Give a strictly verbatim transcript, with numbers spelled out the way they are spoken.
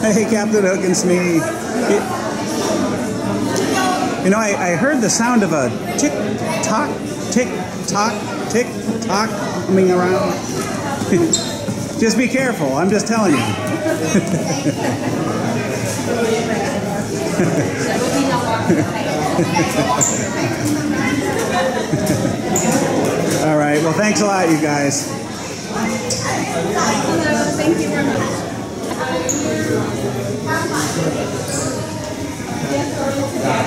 Hey, Captain Hook and Smee. You know, I, I heard the sound of a tick tock, tick tock, tick tock coming around. Just be careful, I'm just telling you. All right, well, thanks a lot, you guys. Thank you very much. Yeah.